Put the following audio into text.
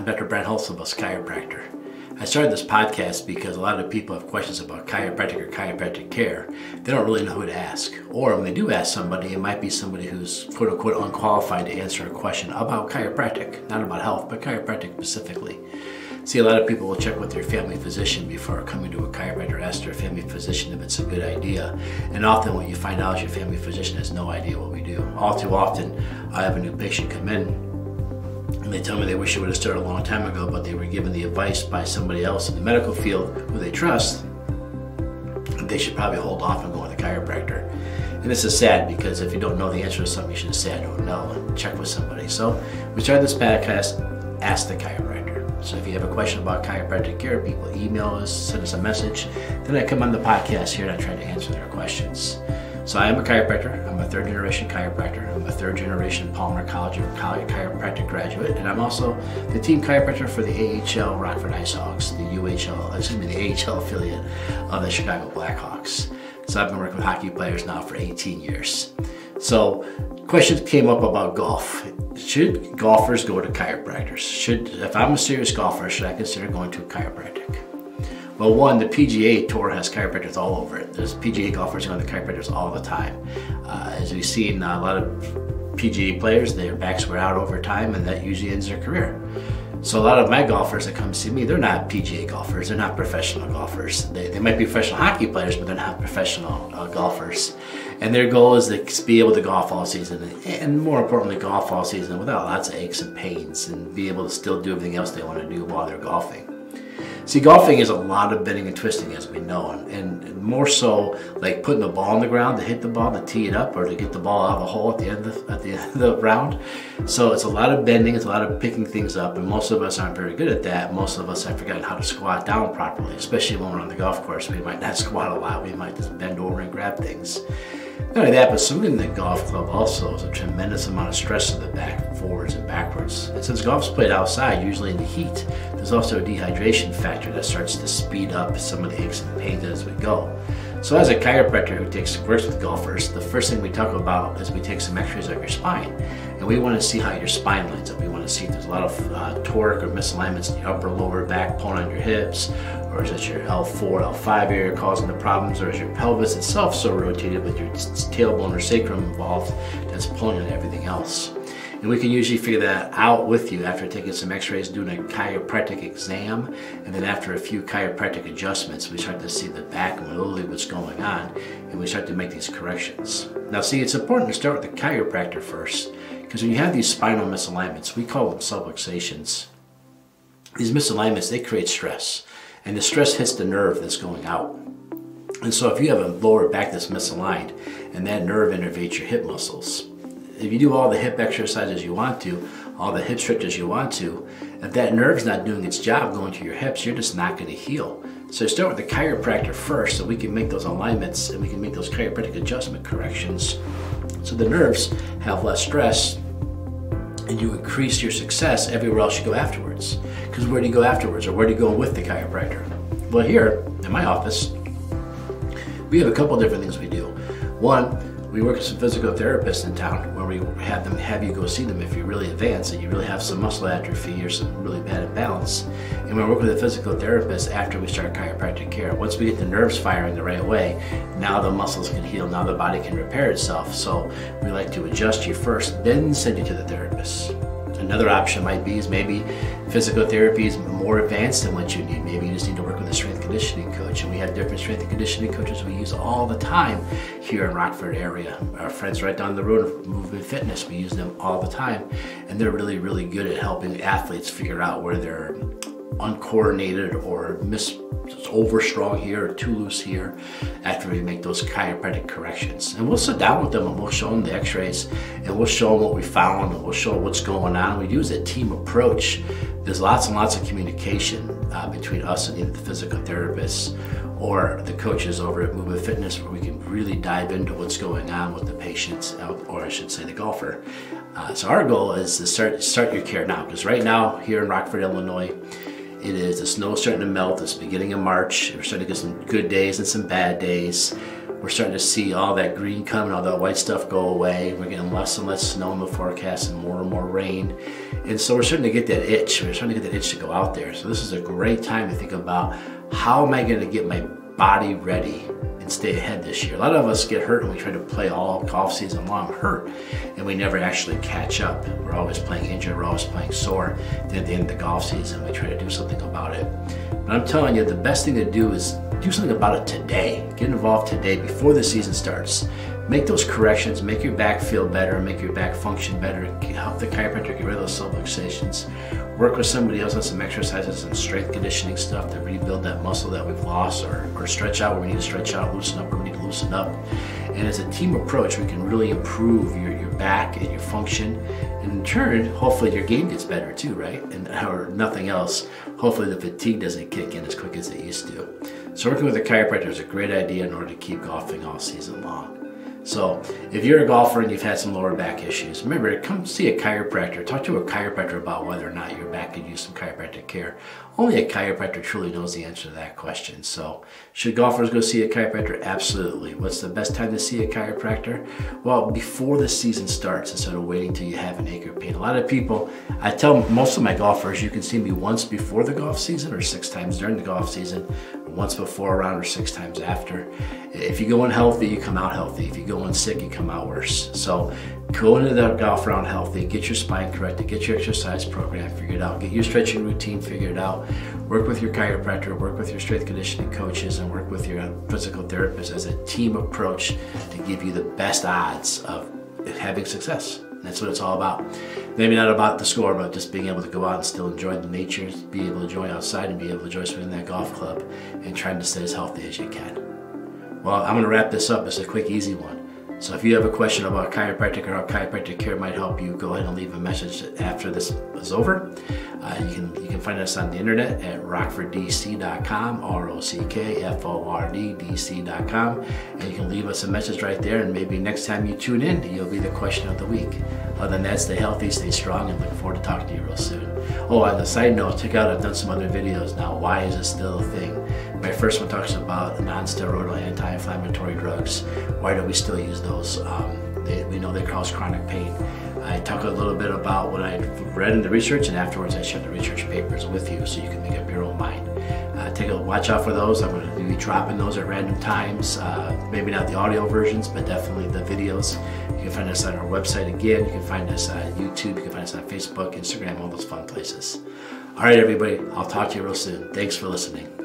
I'm Dr. Brent Hulsebus, chiropractor. I started this podcast because a lot of people have questions about chiropractic or chiropractic care. They don't really know who to ask. Or when they do ask somebody, it might be somebody who's quote unquote unqualified to answer a question about chiropractic, not about health, but chiropractic specifically. See, a lot of people will check with their family physician before coming to a chiropractor, ask their family physician if it's a good idea. And often when you find out your family physician has no idea what we do. All too often, I have a new patient come in and they tell me they wish it would have started a long time ago, but they were given the advice by somebody else in the medical field who they trust that they should probably hold off and go with a chiropractor. And this is sad, because if you don't know the answer to something, you should have said, "Oh no," and check with somebody. So we started this podcast, Ask the Chiropractor. So if you have a question about chiropractic care, people email us, send us a message. Then I come on the podcast here and I try to answer their questions. So I am a chiropractor. I'm a third generation chiropractor. I'm a third generation Palmer College of Chiropractic graduate, and I'm also the team chiropractor for the AHL Rockford IceHogs, the AHL affiliate of the Chicago Blackhawks. So I've been working with hockey players now for 18 years. So questions came up about golf. Should golfers go to chiropractors? If I'm a serious golfer, should I consider going to a chiropractic? Well, one, the PGA Tour has chiropractors all over it. There's PGA golfers going to chiropractors all the time. As we've seen, a lot of PGA players, their backs wear out over time, and that usually ends their career. So a lot of my golfers that come see me, they're not PGA golfers, they're not professional golfers. They might be professional hockey players, but they're not professional golfers. And their goal is to be able to golf all season, and more importantly, golf all season without lots of aches and pains, and be able to still do everything else they want to do while they're golfing. See, golfing is a lot of bending and twisting, as we know, and more so like putting the ball on the ground to hit the ball, to tee it up, or to get the ball out of the hole at the end of the round. So it's a lot of bending, it's a lot of picking things up, and most of us aren't very good at that. Most of us have forgotten how to squat down properly, especially when we're on the golf course. We might not squat a lot, we might just bend over and grab things. Not only that, but swinging the golf club also is a tremendous amount of stress to the back, forwards and backwards. And since golf's played outside, usually in the heat, there's also a dehydration factor that starts to speed up some of the aches and pains as we go. So as a chiropractor who works with golfers, the first thing we talk about is we take some x-rays of your spine. And we want to see how your spine lines up. We want to see if there's a lot of torque or misalignments in your upper lower back, pulling on your hips, or is it your L4, L5 area causing the problems, or is your pelvis itself so rotated with your tailbone or sacrum involved that's pulling on everything else. And we can usually figure that out with you after taking some x-rays, doing a chiropractic exam, and then after a few chiropractic adjustments, we start to see the back and literally what's going on, and we start to make these corrections. Now see, it's important to start with the chiropractor first, because when you have these spinal misalignments, we call them subluxations. These misalignments, they create stress, and the stress hits the nerve that's going out. And so if you have a lower back that's misaligned, and that nerve innervates your hip muscles, if you do all the hip exercises you want to, all the hip stretches you want to, if that nerve's not doing its job going to your hips, you're just not going to heal. So start with the chiropractor first, so we can make those alignments and we can make those chiropractic adjustment corrections, so the nerves have less stress, and you increase your success everywhere else you go afterwards. Because where do you go afterwards, or where do you go with the chiropractor? Well, here in my office, we have a couple different things we do. One, we work with some physical therapists in town, where we have them have you go see them if you're really advanced and you really have some muscle atrophy or some really bad imbalance. And we work with a physical therapist after we start chiropractic care. Once we get the nerves firing the right way, now the muscles can heal, now the body can repair itself. So we like to adjust you first, then send you to the therapist. Another option might be is maybe physical therapy is more advanced than what you need. Maybe you just need to work with a strength conditioning coach, and we have different strength and conditioning coaches we use all the time here in Rockford area. Our friends right down the road, Movement Fitness, we use them all the time, and they're really, really good at helping athletes figure out where they're uncoordinated or overstrong here or too loose here after we make those chiropractic corrections. And we'll sit down with them and we'll show them the x-rays, and we'll show them what we found, and we'll show them what's going on. We use a team approach. There's lots and lots of communication between us and either the physical therapists or the coaches over at Movement Fitness, where we can really dive into what's going on with the patients, or I should say the golfer. So our goal is to start your care now, because right now here in Rockford, Illinois, it is. The snow's starting to melt. It's beginning of March. We're starting to get some good days and some bad days. We're starting to see all that green come and all that white stuff go away. We're getting less and less snow in the forecast and more rain. And so we're starting to get that itch. We're starting to get that itch to go out there. So this is a great time to think about, how am I going to get my body ready and stay ahead this year? A lot of us get hurt and we try to play all golf season long hurt, and we never actually catch up. We're always playing injured, we're always playing sore. Then at the end of the golf season, we try to do something about it. But I'm telling you, the best thing to do is do something about it today. Get involved today before the season starts. Make those corrections, make your back feel better, make your back function better, help the chiropractor get rid of those subluxations. Work with somebody else on some exercises and strength conditioning stuff to rebuild that muscle that we've lost, or stretch out where we need to stretch out, loosen up where we need to loosen up. And as a team approach, we can really improve your back and your function. And in turn, hopefully your game gets better too, right? And or nothing else. Hopefully the fatigue doesn't kick in as quick as it used to. So working with a chiropractor is a great idea in order to keep golfing all season long. So if you're a golfer and you've had some lower back issues, remember, come see a chiropractor. Talk to a chiropractor about whether or not your back could use some chiropractic care. Only a chiropractor truly knows the answer to that question. So should golfers go see a chiropractor? Absolutely. What's the best time to see a chiropractor? Well, before the season starts, instead of waiting till you have an ache or pain. A lot of people, I tell most of my golfers, you can see me once before the golf season or 6 times during the golf season, once before a round or 6 times after. If you go in healthy, you come out healthy. If you go in sick, you come out worse. So go into that golf round healthy, get your spine corrected, get your exercise program figured out, get your stretching routine figured out, work with your chiropractor, work with your strength conditioning coaches, and work with your physical therapist as a team approach to give you the best odds of having success. That's what it's all about. Maybe not about the score, but just being able to go out and still enjoy the nature, be able to enjoy outside, and be able to enjoy swinging that golf club and trying to stay as healthy as you can. Well, I'm going to wrap this up. It's a quick, easy one. So if you have a question about chiropractic or how chiropractic care might help you, go ahead and leave a message after this is over. You can find us on the internet at rockforddc.com, ROCKFORDDC.com, and you can leave us a message right there, and maybe next time you tune in, you'll be the question of the week. Other than that, stay healthy, stay strong, and look forward to talking to you real soon. Oh, on the side note, check out, I've done some other videos now. Why is this still a thing? My first one talks about non-steroidal anti-inflammatory drugs. Why do we still use those? We know they cause chronic pain. I talk a little bit about what I read in the research, and afterwards I share the research papers with you so you can make up your own mind. Take a watch out for those. I'm going to be dropping those at random times. Maybe not the audio versions, but definitely the videos. You can find us on our website again. You can find us on YouTube. You can find us on Facebook, Instagram, all those fun places. All right, everybody. I'll talk to you real soon. Thanks for listening.